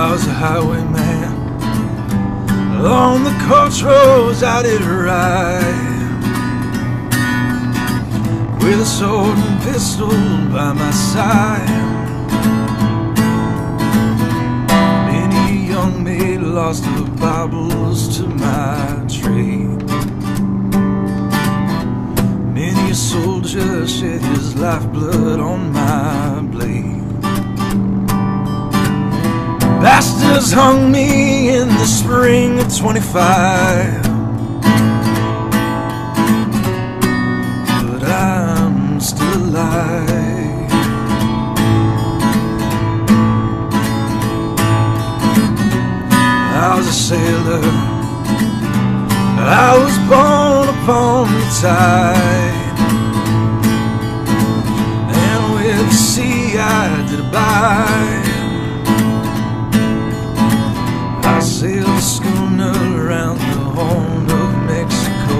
I was a highwayman. Along the coach roads I did ride, with a sword and pistol by my side. Many a young maid lost her baubles to my trade. Many a soldier shed his lifeblood on my blade. Bastards hung me in the spring of 25, but I'm still alive. I was a sailor, I was born upon the tide, and with the sea I did abide. I sailed a schooner around the Horn of Mexico.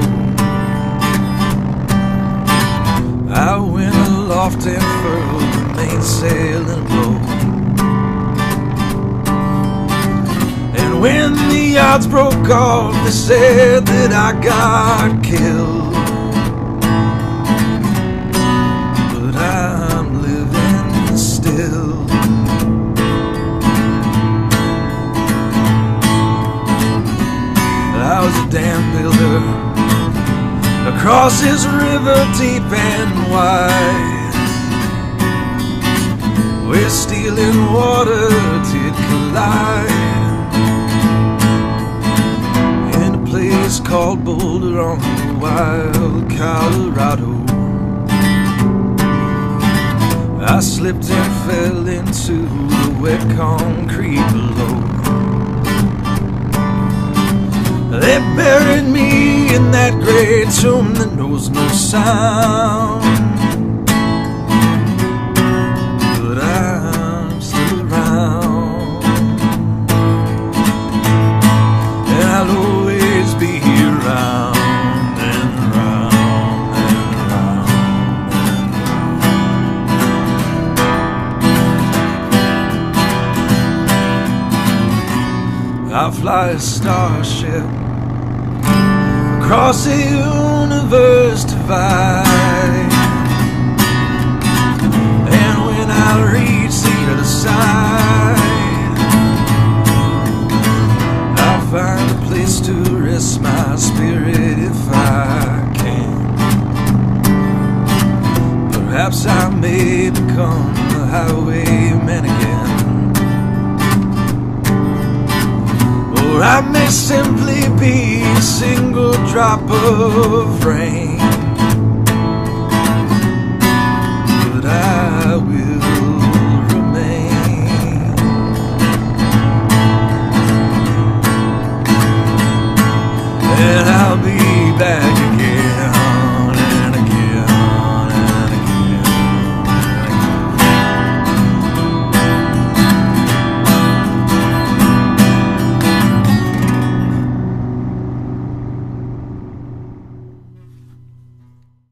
I went aloft and furled the mainsail and blow. And when the odds broke off, they said that I got killed. But I'm living still. I was a dam builder across his river deep and wide, where steel and water did collide, in a place called Boulder on the wild Colorado. I slipped and fell into the wet concrete below. They buried me in that great tomb that knows no sound, but I'm still around, and I'll always be around and around and around. I'll fly a starship across the universe divide, and when I reach the other side, I'll find a place to rest my spirit if I can. Perhaps I may become a highwayman again, or I may simply be a single drop of rain.